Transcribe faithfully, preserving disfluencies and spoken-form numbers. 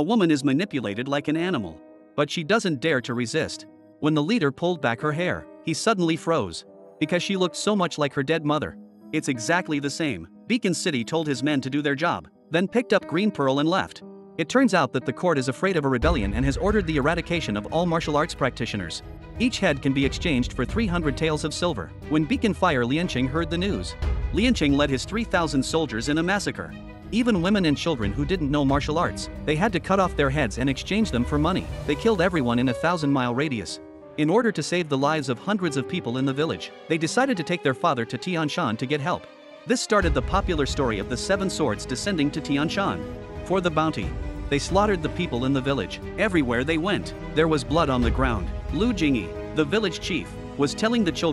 A woman is manipulated like an animal. But she doesn't dare to resist. When the leader pulled back her hair, he suddenly froze. Because she looked so much like her dead mother. It's exactly the same. Beacon City told his men to do their job, then picked up Green Pearl and left. It turns out that the court is afraid of a rebellion and has ordered the eradication of all martial arts practitioners. Each head can be exchanged for three hundred taels of silver. When Beacon Fire Lianqing heard the news, Lianqing led his three thousand soldiers in a massacre. Even women and children who didn't know martial arts, they had to cut off their heads and exchange them for money. They killed everyone in a thousand-mile radius. In order to save the lives of hundreds of people in the village, they decided to take their father to Tian Shan to get help. This started the popular story of the seven swords descending to Tian Shan. For the bounty, they slaughtered the people in the village. Everywhere they went, there was blood on the ground. Lu Jingyi, the village chief, was telling the children